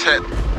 10.